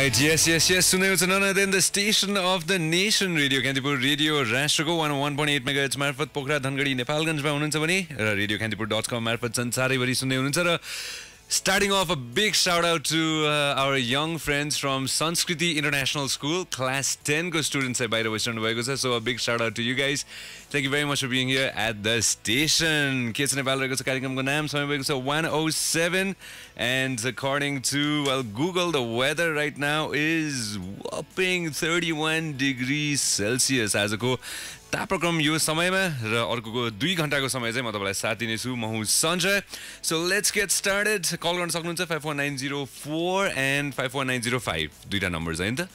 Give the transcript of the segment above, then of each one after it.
Right, yes. Tunay with another then the station of the nation, Radio Kantipur, Radio Rashtrako 101.8 megahertz marfat Pokhara Dhangadi Nepalganj ma hununcha bani radiokantipur.com marfat sansarai bari sunne hununcha ra. Starting off, a big shout out to our young friends from Sanskriti International School, class 10 ko students hai bahira basirahnu bhayeko cha, so a big shout out to you guys. Thank you very much for being here at the station. Kids Nepal raheko cha karyakramko naam samay bhayeko cha 107, and according to Google, the weather right now is whopping 31 degrees Celsius. Ajako तापक्रम यो समयमा र अर्को 2 घण्टाको समय चाहिँ म तपाईलाई साथ दिने छु. म हुँ Sanjay. So let's get started. Call गर्न सक्नुहुन्छ 54904 एन्ड 54905 दुईटा नम्बर छ हैन त.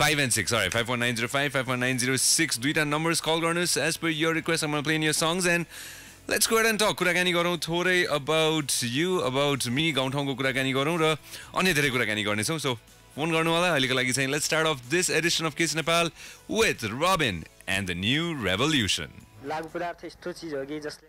5 and 6 sorry 54905 54906 दुईटा नम्बर्स कल गर्नुस्. As per your request I'm going to play your songs and let's go ahead and talk. कुराकानी गरौँ थोरै about you, about me, गाउँ ठाउँको कुराकानी गरौँ र अन्य धेरै कुराकानी गर्नेछौँ. सो फोन गर्नु होला अहिलेको लागि चाहिँ. Let's start of this edition of kids Nepal with Rabin and the new revolution. लागू पदार्थ यस्तो चीज हो कि जसले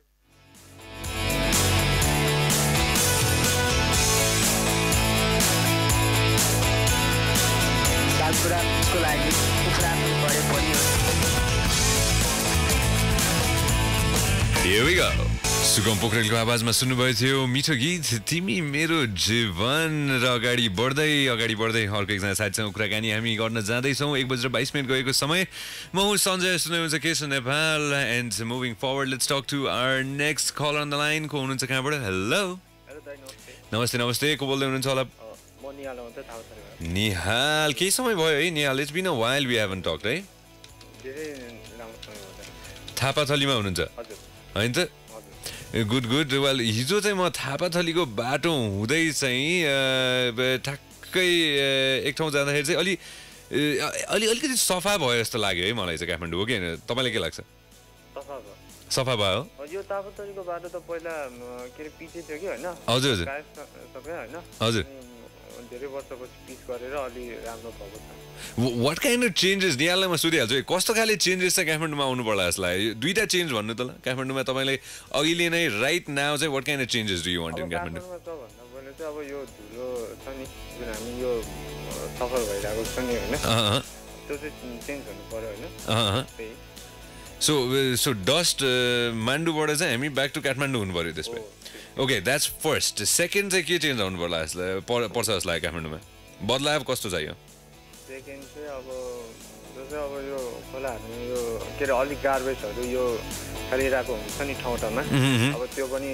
लागू पदार्थको लागि उपरान्त बढे पनि हो. Here we go. सुगम पोखरेलको आवाजमा सुन्नुभएको थियो मिठो गीत तिमी मेरो जीवन. र अगाडि बढ्दै अर्को एकजना साथीसँग कुराकानी हामी गर्न जाँदैछौँ. 1:22 गएको समय. म हुँ सञ्जय. सुन्नुहुन्छ केश Nepal and moving forward. Let's talk to our next caller on the line. को हुनुहुन्छ कहाँबाट? हेलो नमस्ते. को बोल्दै हुनुहुन्छ होला? निहाल. केही समय भयो है Nihal. It's been a while we haven't talked है. थापाथलीमा हुनुहुन्छ हैन त? गुड. वेल हिजो चाहिँ म थापाथलीको बाटो हुँदै चाहिँ ठ्याक्कै एक ठाउँ जाँदाखेरि चाहिँ अलिकति सफा भयो जस्तो लाग्यो है मलाई चाहिँ काठमाडौँ. हो कि होइन? तपाईँलाई के लाग्छ? सफा भयो यो थापाथलीको बाटो. त पहिला के अरे पिच थियो कि हैन? हजुर सबै हैन? हजुर धेरै वर्षपछि पिच गरेर अलि राम्रो भएको छ. What kind of changes? निहाललाई म सोधिहाल्छु है कस्तो खाले चेन्जेस चाहिँ काठमाडौँमा आउनु पर्ला जस्तो लाग्यो? दुईटा चेन्ज भन्नु त ल. काठमाडौँमा तपाईँले अघिले नै राइट नाउ चाहिँ what kind of changes do you want in Kathmandu? सबभन्दा पहिला चाहिँ अब यो धुलो छ नि जुन हामी यो सफल भइरहेको छ नि हैन, त्यो चाहिँ चेन्ज गर्नु पर्यो हैन? सो डस्ट माण्डुबाट चाहिँ हामी ब्याक टु काठमाडौँ हुनु पर्यो त्यसपछि. Okay that's first. सेकेन्ड चाहिँ के चेन्ज आउनु पर्ला पर्छ जस्तो लाग्यो काठमाडौँमा? बदलाव कस्तो चाहियो? सेकेन्ड चाहिँ अब यो खोला हाल्ने यो के अरे अलिक गार्बेजहरू यो फालिरहेको हुन्छ नि ठाउँ ठाउँमा, अब त्यो पनि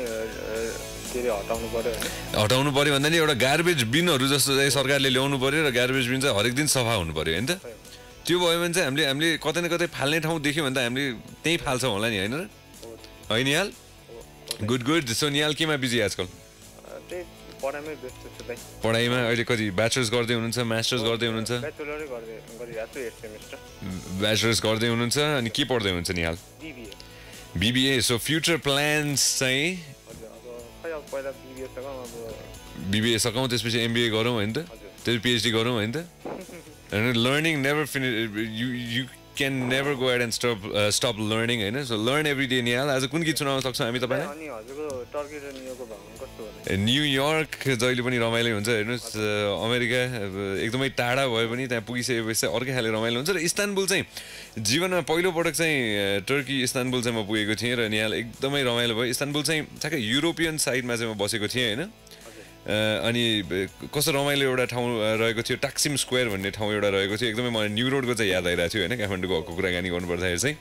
के अरे हटाउनु पर्यो भन्दा नि एउटा गार्बेज बिनहरू जस्तो चाहिँ सरकारले ल्याउनु पर्यो र गार्बेज बिन चाहिँ हरेक दिन सफा हुनु पर्यो होइन त? त्यो भयो भने चाहिँ हामीले कतै न कतै फाल्ने ठाउँ देख्यौँ भने त हामीले त्यहीँ फाल्छौँ होला नि, होइन निहाल? गुड. सो निहाल केमा बिजी आजकल? पढाइमा. अहिले कति ब्याचलर्स गर्दै हुनुहुन्छ, मास्टर्स गर्दै हुनुहुन्छ? ब्याचलर्स गर्दै हुनुहुन्छ. अनि के पढ्दै हुनुहुन्छ Nihal? BBA. So future plans चाहिँ? बिबिए सकौँ त्यसपछि एमबिए गरौँ होइन त? त्यसपछि पिएचडी गरौँ होइन त? Learning never finish. You can never go ahead and stop learning, हैन? So learn every day Nihal. आज कुन गीत सुनाउन सक्छौँ हामी तपाईलाई? अनि हजुरको टर्की र न्युयोर्कको भ्रमण कस्तो भयो? न्युयोर्क जहिले पनि रमाइलो हुन्छ हेर्नुस्. अमेरिका एकदमै टाढा भयो पनि त्यहाँ पुगिसकेपछि अर्कै खाले रमाइलो हुन्छ. र इस्तानबुल चाहिँ जीवनमा पहिलोपटक चाहिँ टर्की इस्तानबुल चाहिँ म पुगेको थिएँ र निहाल एकदमै रमाइलो भयो. इस्तानबुल चाहिँ ठ्याक्कै युरोपियन साइडमा चाहिँ म बसेको थिएँ होइन? अनि कस्तो रमाइलो एउटा ठाउँ रहेको थियो. टाक्सिम स्क्वायर भन्ने ठाउँ एउटा रहेको थियो. एकदमै मलाई न्यु रोडको चाहिँ याद आइरहेको थियो होइन? काठमाडौँको हकको कुराकानी गर्नुपर्दाखेरि चाहिँ.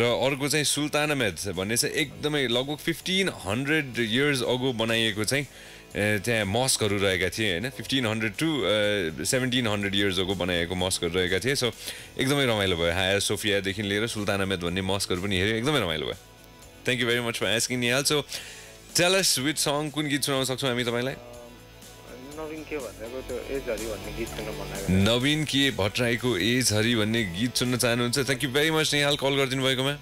र अर्को चाहिँ सुल्तानामेत भन्ने चाहिँ एकदमै लगभग 1500 years अगो बनाइएको चाहिँ त्यहाँ मस्कहरू रहेका थिए होइन? 1500 to 1700 years अगो बनाएको मस्कहरू रहेका थिए. सो एकदमै रमाइलो भयो. हाया सोफियादेखि लिएर सुल्तानामेत भन्ने मस्कहरू पनि हेऱ्यो. एकदमै रमाइलो भयो. Thank you very much for asking Nihal. So Tell us which song, कुन गीत सुनाउन सक्छौँ हामी तपाईँलाई? नवीन के भट्टराईको एज हरी भन्ने गीत सुन्न चाहनुहुन्छ. Thank you very much Nihal call गरिदिनु भएकोमा.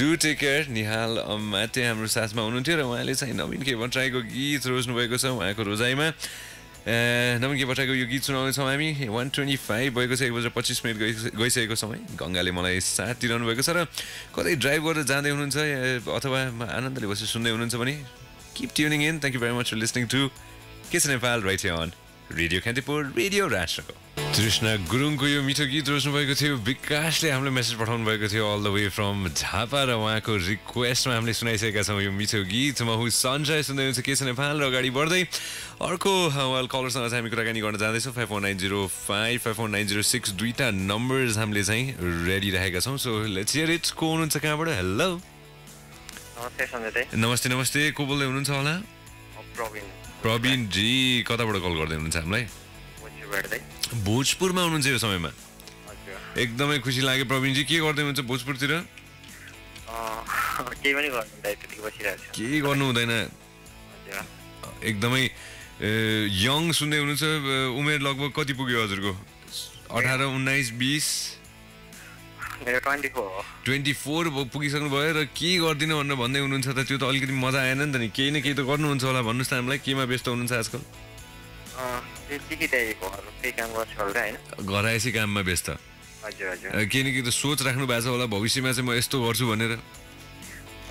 Do take care. निहाल माते हाम्रो साथमा हुनुहुन्थ्यो र उहाँले चाहिँ नवीन के भट्टराईको गीत रोज्नुभएको छ. उहाँको रोजाइमा नवीन के भट्टराईको यो गीत सुनाउनेछौँ हामी. 1:25 भएको छ. 1:25 गइसकेको समय. गङ्गाले मलाई साथ दिइरहनु भएको छ. र कतै ड्राइभ गरेर जाँदै हुनुहुन्छ अथवा आनन्दले बसेर सुन्दै हुनुहुन्छ भने keep tuning in. Thank you very much for listening to kids Nepal right here on radio Kantipur radio राष्ट्रको कृष्ण गुरुङको यो मिठो गीत रोज्नु भएको थियो। विकासले हामीले मेसेज पठाउनु भएको थियो all the way from Jhapa र उहाँको रिक्वेस्टमा हामीले सुनाइसकेका छौँ यो मिठो गीत। म हु सन्जय सुन्दै हुनुहुन्छ के छ नेपाल र अगाडि बढ्दै अर्को उहाँको कलरसँग चाहिँ हामी कुराकानी गर्न जाँदैछौँ। 5490554906 दुईटा नम्बर्स हामीले चाहिँ रेडी राखेका छौँ। So let's hear it. को हुनुहुन्छ कहाँबाट? हेलो नमस्ते सन्जय दाइ। नमस्ते नमस्ते। को बोल्दै हुनुहुन्छ होला? प्रवीण जी। कताबाट कल गर्दै हुनुहुन्छ हामीलाई? भोजपुरमा हुनुहुन्छ यो समयमा? एकदमै खुसी लाग्यो प्रवीण जी। के गर्दै हुनुहुन्छ भोजपुरतिर? केही गर्नु हुँदैन। एकदमै यङ सुन्दै हुनुहुन्छ। उमेर लगभग कति पुग्यो हजुरको? 18 19 20? 24 पुगिसक्नु भयो र के गर्दिनँ भनेर भन्दै हुनुहुन्छ त त्यो त अलिकति मजा आएन नि त नि। केही न केही त गर्नुहुन्छ होला। भन्नुहोस् त हामीलाई केमा व्यस्त हुनुहुन्छ आजकल? घरैसी काममा व्यस्त। केही न केही त सोच राख्नु भएको छ होला भविष्यमा चाहिँ म यस्तो गर्छु भनेर?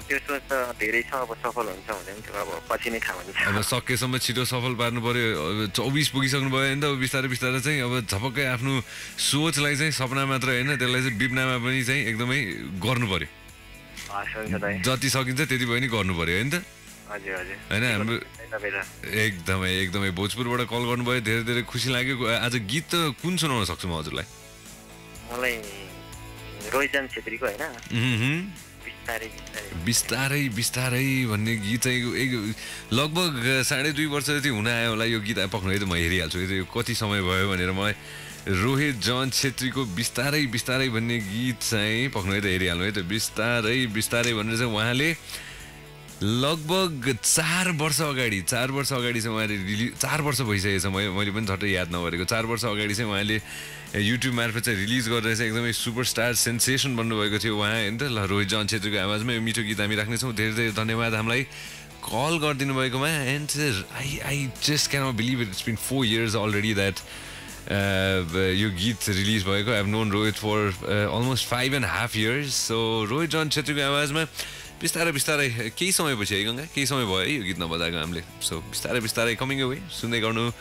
अब सकेसम्म छिटो सफल पार्नु पर्यो। 24 पुगिसक्नु भयो नि त। बिस्तारै बिस्तारै चाहिँ अब झपक्कै आफ्नो सोचलाई चाहिँ सपना मात्र होइन त्यसलाई चाहिँ विपनामा पनि चाहिँ एकदमै गर्नु पर्यो। जति सकिन्छ त्यति पनि गर्नु पर्यो होइन त? होइन हाम्रो एकदमै एकदमै। भोजपुरबाट कल गर्नुभयो, धेरै धेरै खुसी लाग्यो। आज गीत कुन सुनाउन सक्छु म हजुरलाई? मलाई रोहित जान छेत्रीको हैन बिस्तारै बिस्तारै भन्ने गीत चाहिँ लगभग 2.5 वर्ष जति हुन आयो होला। यो गीत पक्नु है त म हेरिहाल्छु यो कति समय भयो भनेर। म रोहित जन छेत्रीको बिस्तारै बिस्तारै भन्ने गीत चाहिँ पक्नु है त हेरिहाल्नु है त। बिस्तारै बिस्तारै भनेर चाहिँ उहाँले लगभग 4 वर्ष अगाडि चाहिँ उहाँले 4 वर्ष भइसकेको छ। मैले पनि झट्टै याद नगरेको। 4 वर्ष अगाडि चाहिँ उहाँले युट्युब मार्फत चाहिँ रिलिज गरेर चाहिँ एकदमै सुपरस्टार सेन्सेसन बन्नुभएको थियो उहाँ होइन त? ल रोहित जन छेत्रीको आवाजमा यो मिठो गीत हामी राख्नेछौँ। धेरै धेरै धन्यवाद हामीलाई कल गरिदिनु भएकोमा। And I just can not believe it's been 4 years already that यो गीत रिलिज भएको। I have known Rohit for almost 5.5 years. So Rohit John छेत्रीको आवाजमा बिस्तारै बिस्तारै केही समयपछि है गङ्गा केही समय भयो है यो गीत नबजाएको हामीले। सो बिस्तारै बिस्तारै कमिङ अवे सुन्दै गर्नु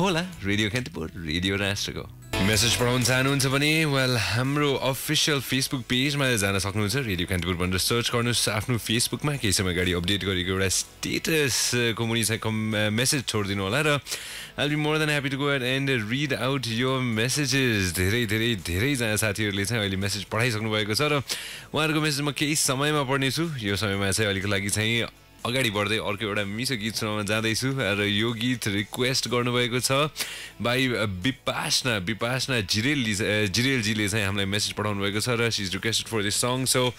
होला रेडियो कान्तिपुर रेडियो राष्ट्रको। मेसेज पठाउन चाहनुहुन्छ भने वेल हाम्रो अफिसियल फेसबुक पेजमा जान सक्नुहुन्छ। रेडियो कान्तिपुर भनेर सर्च गर्नुहोस् आफ्नो फेसबुकमा। केही समय अगाडि अपडेट गरेको एउटा स्टेटसको मुनि चाहिँ मेसेज छोडिदिनु होला र I will be more than happy to go and read out your messages. धेरै धेरै धेरैजना साथीहरूले चाहिँ अहिले मेसेज पठाइसक्नु भएको छ र उहाँहरूको मेसेज म केही समयमा पढ्नेछु। यो समयमा चाहिँ अहिलेको लागि चाहिँ अगाडि बढ्दै अर्को एउटा मिठो गीत सुनाउन जाँदैछु र यो गीत रिक्वेस्ट गर्नुभएको छ बाई विपासना जिरेलजीले चाहिँ हामीलाई मेसेज पठाउनु भएको छ र she is requested for this song. So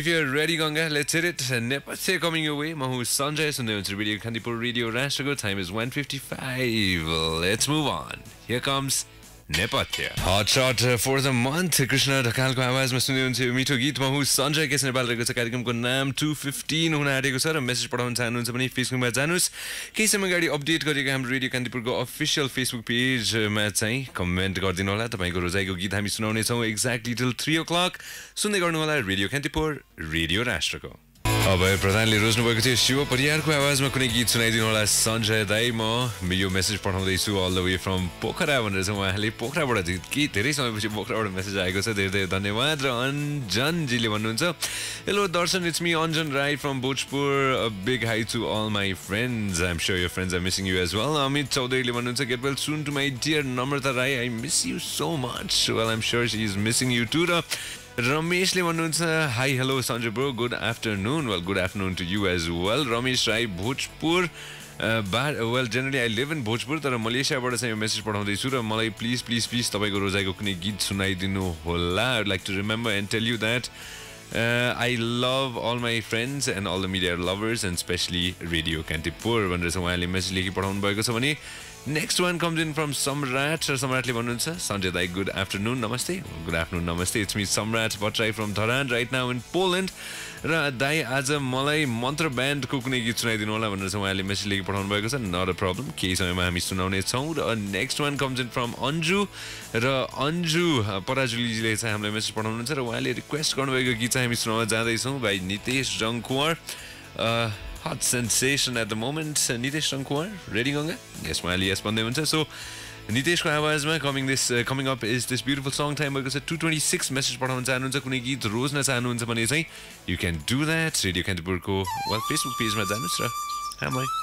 if you are ready Ganga let's hear it. Nepathya coming your way. म हु सन्जय सुन्दै हुन्छु रेडियो कान्तिपुर रेडियो राष्ट्रको। Time is 1:55। Let's move on. Here comes Nepathya. Hot shot for the month Krishna ढकालको आवाजमा सुन्दै हुनुहुन्छ यो मिठो गीतमा। हु सन्जय केस नेपाल रहेको छ। कार्यक्रमको नाम 2:15 हुन आँटेको छ र मेसेज पठाउन चाहनुहुन्छ भने फेसबुकमा जानुहोस्। केही समय अगाडि अपडेट गरेको हाम्रो रेडियो कान्तिपुरको अफिसियल फेसबुक पेजमा चाहिँ कमेन्ट गरिदिनु होला। तपाईँको रोजाइको गीत हामी सुनाउनेछौँ एक्ज्याक्टली टिल 3 o'clock। सुन्दै गर्नुहोला रेडियो कान्तिपुर रेडियो राष्ट्रको। अभय प्रधानले रोज्नुभएको थियो शिव परियारको आवाजमा कुनै गीत सुनाइदिनु होला सन्जय दाई। म यो मेसेज पठाउँदैछु all the way from Pokhara भनेर चाहिँ उहाँले पोखराबाट केही धेरै समयपछि पोखराबाट मेसेज आएको छ। धेरै धेरै धन्यवाद। र अन्जनजीले भन्नुहुन्छ hello Darshan it's me Anjan Rai from Bhojpur. Big hi to all my friends. I am sure your friends are missing you as well. Amit चौधरीले भन्नुहुन्छ get well soon to my dear Namrata Rai. I miss you so much. Well I am sure she is missing you too. र रमेशले भन्नुहुन्छ hi hello Sanjay bro good afternoon. Well good afternoon to you as well. Ramesh Rai Bhojpur बार। Well generally I live in Bhojpur तर मलेसियाबाट चाहिँ message पठाउँदैछु र मलाई प्लिज प्लिज प्लिज तपाईँको रोजाइको कुनै गीत सुनाइदिनु होला। I like to remember and tell you that I love all my friends and all the media lovers and specially radio Kantipur भनेर चाहिँ उहाँले मेसेज लेखि पठाउनु भएको छ। भने next one comes in from Samrat. र सम्राटले भन्नुहुन्छ सन्जय दाई good afternoon namaste. Good afternoon namaste. It's me Samrat Bhattarai from Dharan right now in Poland. र दाई आज मलाई मन्त्र ब्यान्डको कुनै गीत सुनाइदिनु होला भनेर चाहिँ उहाँले मेसेज लेखि पठाउनु भएको छ। नट अ प्रब्लम केही समयमा हामी सुनाउने छौँ। र next one comes in from Anju. र अन्जु पराजुलीजीले चाहिँ हामीलाई मेसेज पठाउनुहुन्छ र उहाँले रिक्वेस्ट गर्नुभएको गीत चाहिँ हामी सुनाउन जाँदैछौँ भाइ नितेश जङ Kunwar. hot sensation at the moment. Nitesh Rangkumar reading on yes smiley yes bande huncha. So Nitesh ko awaaz ma coming up is this beautiful song. Time bhayeko cha 2:26. Message pathauna chahनुहुन्छ कुनै गीत रोज्न चाहनुहुन्छ भने चाहिँ you can do that. Radio Kantipur को well Facebook page ma जानुस् र हामीलाई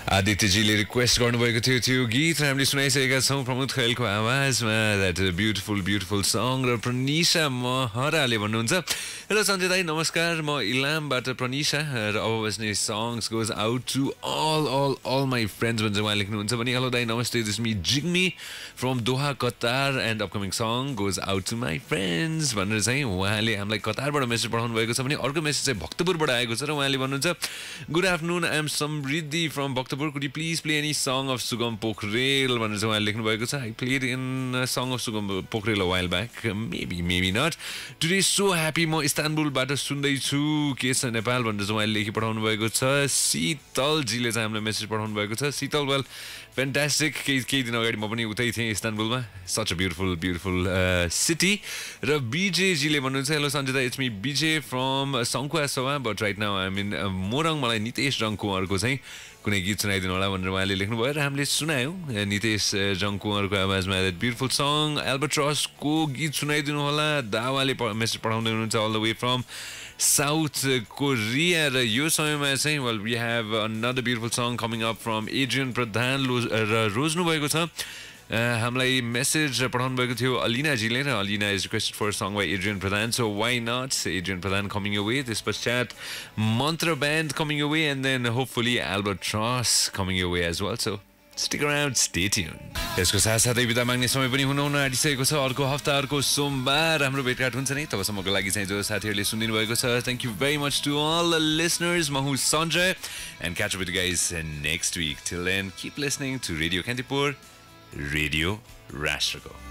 आदित्यजीले request गर्नुभएको थियो त्यो गीत हामीले सुनाइसकेका छौँ प्रमोद खरेलको आवाजमा द्याट ब्युटिफुल ब्युटिफुल सङ. र प्रनिशा महराले भन्नुहुन्छ हेलो सञ्जय दाई नमस्कार म इलामबाट प्रनिशा र अब बस्ने songs goes out to all my friends भन्छ उहाँ लेख्नुहुन्छ भने हेलो दाई namaste this me Jigmi from Doha Qatar and upcoming song goes out to my friends भनेर चाहिँ उहाँले हामीलाई कतारबाट मेसेज पठाउनु भएको छ भने अर्को मेसेज चाहिँ भक्तपुरबाट आएको छ र उहाँले भन्नुहुन्छ good afternoon I am Samriddhi from Bhaktapur could you please play any song of Sugam Pokharel भनेर चाहिँ उहाँले लेख्नु भएको छ. I played in song of Sugam Pokharel a while back maybe not today so happy म इस्तानबुलबाट सुन्दैछु के छ नेपाल भनेर चाहिँ उहाँले लेखि पठाउनु भएको छ. शीतलजीले चाहिँ हामीलाई मेसेज पठाउनु भएको छ. शीतल वेल फ्यान्टास्टिक केही दिन अगाडि म पनि उतै थिएँ इस्तानबुलमा such a beautiful beautiful city. र बिजेजीले भन्नुहुन्छ हेलो सञ्जय दा इट्स मी बिजे फ्रम सङ्कुवा सभा but right now I am in Morang. मलाई नितेश रङकुमारको चाहिँ कुनै गीत सुनाइदिनु होला भनेर उहाँले लेख्नुभयो र हामीले सुनायौँ नितेश जङकुमारको आवाजमा द्याट ब्युटिफुल सङ. एल्बर्ट्रसको गीत सुनाइदिनु होला. दावाले मेसेज पठाउँदै हुनुहुन्छ all the way from South Korea. र यो समयमा चाहिँ well we have another beautiful song coming up from Asian Pradhan र रोज्नु भएको छ. हामीलाई मेसेज पठाउनु भएको थियो अलिनाजीले र Alina is requested for song by Adrian Pradhan so why not Adrian Pradhan coming away. त्यस पश्चात Mantra band coming away and then hopefully Albatross coming away as well. So stick around stay tune. यसको साथसाथै बिदा माग्ने समय पनि हुनुहुन आँटिसकेको छ. अर्को हप्ता अर्को सोमबार हाम्रो भेटघाट हुन्छ नि. तबसम्मको लागि चाहिँ जो साथीहरूले सुनिदिनु भएको छ thank you very much to all the listeners. म हुँ Sanjay and catch up with you guys next week. Till then keep listening to radio Kantipur radio राष्ट्रको.